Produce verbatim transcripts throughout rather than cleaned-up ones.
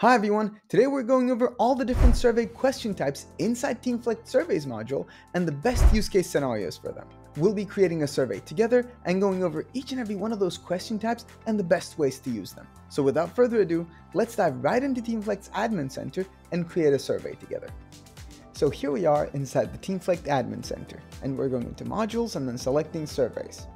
Hi everyone, today we're going over all the different survey question types inside TeamFlect Surveys module and the best use case scenarios for them. We'll be creating a survey together and going over each and every one of those question types and the best ways to use them. So without further ado, let's dive right into TeamFlect's Admin Center and create a survey together. So here we are inside the TeamFlect Admin Center, and we're going into modules and then selecting surveys.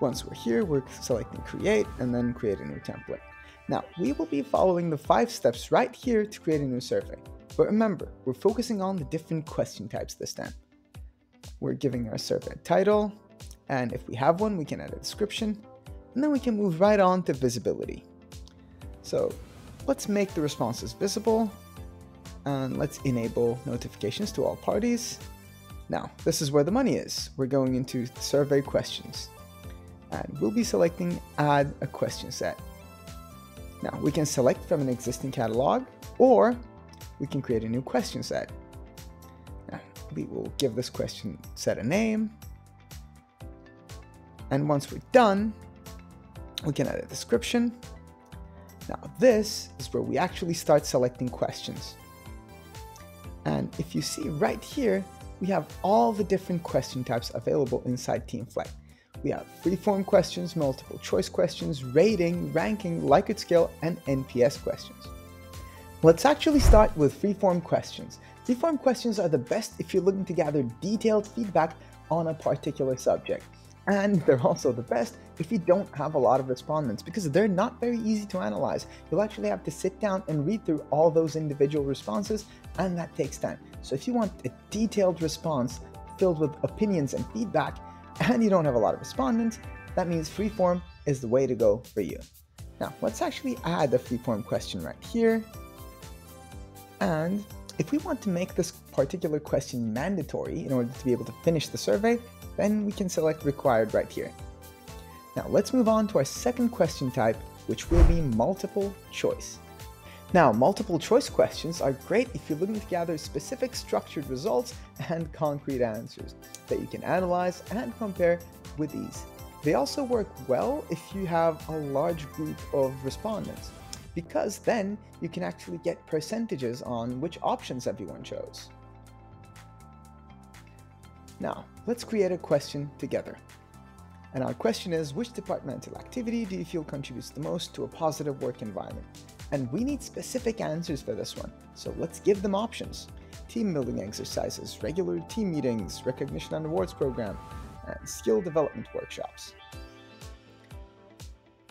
Once we're here, we're selecting create and then create a new template. Now, we will be following the five steps right here to create a new survey. But remember, we're focusing on the different question types this time. We're giving our survey a title, and if we have one, we can add a description, and then we can move right on to visibility. So let's make the responses visible, and let's enable notifications to all parties. Now, this is where the money is. We're going into survey questions, and we'll be selecting add a question set. Now, we can select from an existing catalog, or we can create a new question set. Now, we will give this question set a name. And once we're done, we can add a description. Now, this is where we actually start selecting questions. And if you see right here, we have all the different question types available inside TeamFlect. We have free-form questions, multiple choice questions, rating, ranking, Likert scale, and N P S questions. Let's actually start with free-form questions. Free-form questions are the best if you're looking to gather detailed feedback on a particular subject. And they're also the best if you don't have a lot of respondents, because they're not very easy to analyze. You'll actually have to sit down and read through all those individual responses, and that takes time. So if you want a detailed response filled with opinions and feedback, and you don't have a lot of respondents, that means freeform is the way to go for you. Now, let's actually add a freeform question right here. And if we want to make this particular question mandatory in order to be able to finish the survey, then we can select required right here. Now, let's move on to our second question type, which will be multiple choice. Now, multiple choice questions are great if you're looking to gather specific structured results and concrete answers that you can analyze and compare with ease. They also work well if you have a large group of respondents, because then you can actually get percentages on which options everyone chose. Now, let's create a question together. And our question is, which departmental activity do you feel contributes the most to a positive work environment? And we need specific answers for this one, so let's give them options. Team building exercises, regular team meetings, recognition and awards program, and skill development workshops.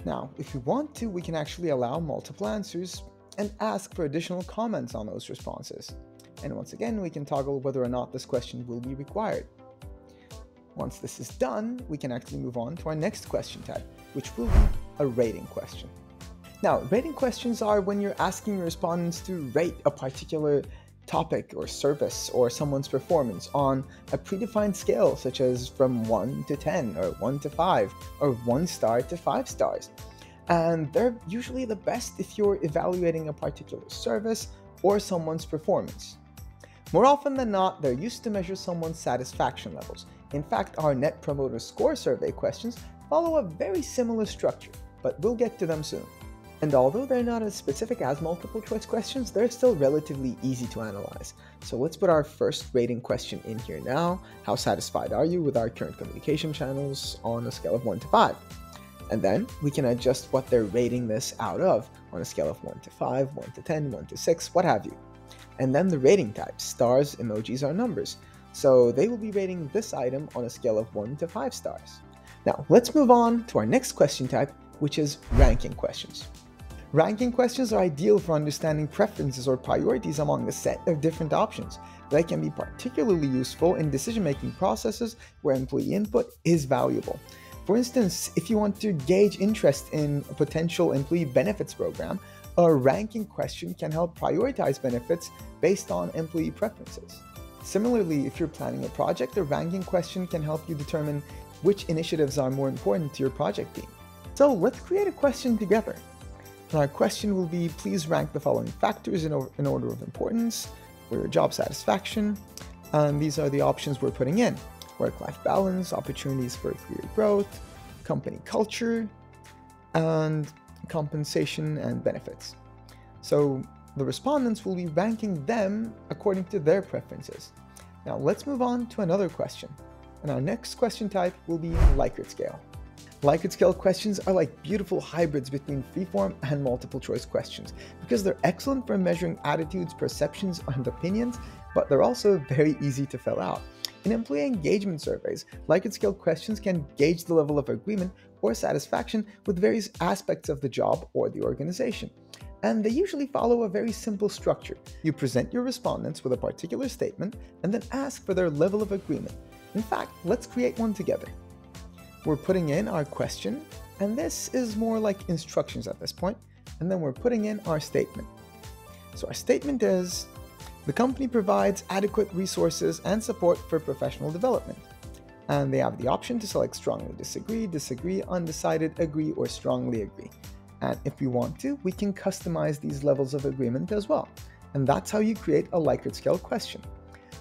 Now, if you want to, we can actually allow multiple answers and ask for additional comments on those responses. And once again, we can toggle whether or not this question will be required. Once this is done, we can actually move on to our next question type, which will be a rating question. Now, rating questions are when you're asking your respondents to rate a particular topic or service or someone's performance on a predefined scale, such as from one to ten or one to five or one star to five stars. And they're usually the best if you're evaluating a particular service or someone's performance. More often than not, they're used to measure someone's satisfaction levels. In fact, our Net Promoter Score survey questions follow a very similar structure, but we'll get to them soon. And although they're not as specific as multiple choice questions, they're still relatively easy to analyze. So let's put our first rating question in here now. How satisfied are you with our current communication channels on a scale of one to five? And then we can adjust what they're rating this out of on a scale of one to five, one to ten, one to six, what have you. And then the rating types, stars, emojis, or numbers. So they will be rating this item on a scale of one to five stars. Now let's move on to our next question type, which is ranking questions. Ranking questions are ideal for understanding preferences or priorities among a set of different options. They can be particularly useful in decision-making processes where employee input is valuable. For instance, if you want to gauge interest in a potential employee benefits program, a ranking question can help prioritize benefits based on employee preferences. Similarly, if you're planning a project, a ranking question can help you determine which initiatives are more important to your project team. So let's create a question together. And our question will be, please rank the following factors in, or in order of importance for your job satisfaction. And these are the options we're putting in: work-life balance, opportunities for career growth, company culture, and compensation and benefits. So the respondents will be ranking them according to their preferences. Now let's move on to another question. And our next question type will be Likert scale. Likert scale questions are like beautiful hybrids between free-form and multiple choice questions because they're excellent for measuring attitudes, perceptions, and opinions, but they're also very easy to fill out. In employee engagement surveys, Likert scale questions can gauge the level of agreement or satisfaction with various aspects of the job or the organization. And they usually follow a very simple structure. You present your respondents with a particular statement and then ask for their level of agreement. In fact, let's create one together. We're putting in our question, and this is more like instructions at this point, and then we're putting in our statement. So our statement is, the company provides adequate resources and support for professional development. And they have the option to select strongly disagree, disagree, undecided, agree, or strongly agree. And if we want to, we can customize these levels of agreement as well. And that's how you create a Likert scale question.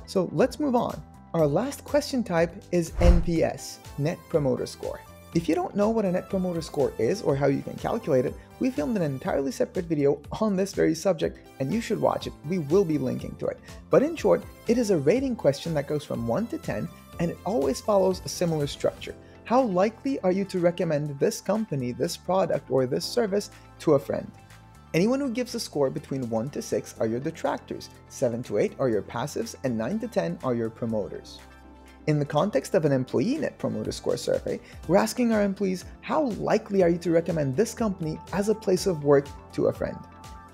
So let's move on. Our last question type is N P S, Net Promoter Score. If you don't know what a Net Promoter Score is or how you can calculate it, we filmed an entirely separate video on this very subject and you should watch it. We will be linking to it. But in short, it is a rating question that goes from one to ten and it always follows a similar structure. How likely are you to recommend this company, this product, or this service to a friend? Anyone who gives a score between one to six are your detractors, seven to eight are your passives, and nine to ten are your promoters. In the context of an employee Net Promoter Score survey, we're asking our employees, how likely are you to recommend this company as a place of work to a friend?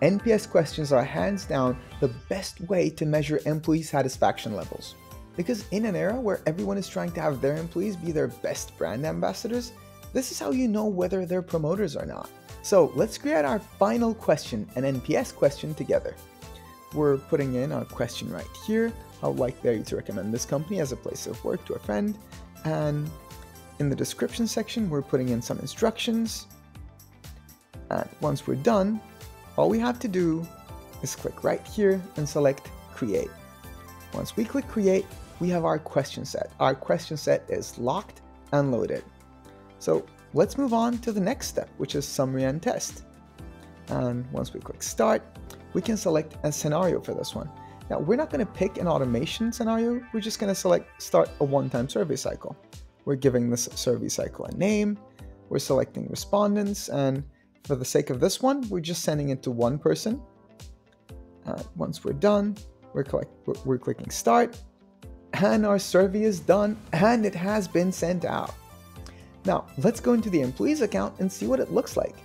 N P S questions are hands down the best way to measure employee satisfaction levels. Because in an era where everyone is trying to have their employees be their best brand ambassadors, this is how you know whether they're promoters or not. So let's create our final question, an N P S question, together. We're putting in our question right here. How likely are you to recommend this company as a place of work to a friend? And in the description section, we're putting in some instructions. And once we're done, all we have to do is click right here and select Create. Once we click Create, we have our question set. Our question set is locked and loaded. So let's move on to the next step, which is summary and test. And once we click start, we can select a scenario for this one. Now we're not going to pick an automation scenario. We're just going to select start a one-time survey cycle. We're giving this survey cycle a name. We're selecting respondents. And for the sake of this one, we're just sending it to one person. And once we're done, we're, collect we're clicking start and our survey is done and it has been sent out. Now, let's go into the employee's account and see what it looks like.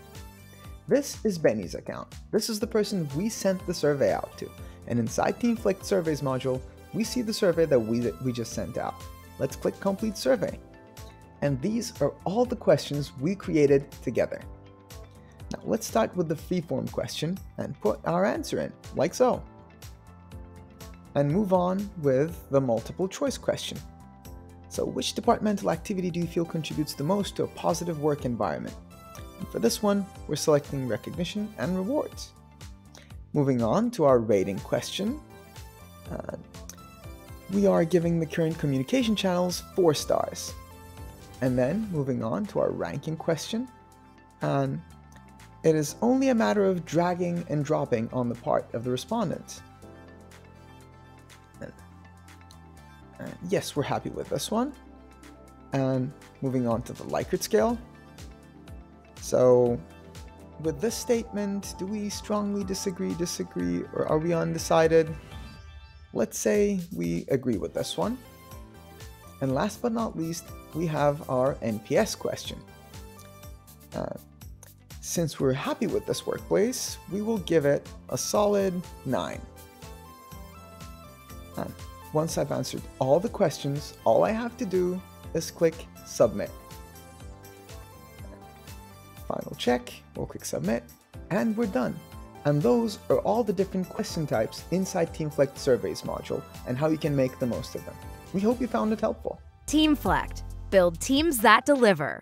This is Benny's account. This is the person we sent the survey out to. And inside TeamFlect Surveys module, we see the survey that we, we just sent out. Let's click Complete Survey. And these are all the questions we created together. Now, let's start with the freeform question and put our answer in, like so. And move on with the multiple choice question. So which departmental activity do you feel contributes the most to a positive work environment? And for this one, we're selecting recognition and rewards. Moving on to our rating question. Uh, we are giving the current communication channels four stars. And then moving on to our ranking question. And it is only a matter of dragging and dropping on the part of the respondents. Uh, yes, we're happy with this one. And moving on to the Likert scale. So with this statement, do we strongly disagree, disagree, or are we undecided? Let's say we agree with this one. And last but not least, we have our N P S question. Uh, since we're happy with this workplace, we will give it a solid nine. Uh, Once I've answered all the questions, all I have to do is click Submit. Final check, we'll click Submit, and we're done. And those are all the different question types inside TeamFlect Surveys module and how you can make the most of them. We hope you found it helpful. TeamFlect, build teams that deliver.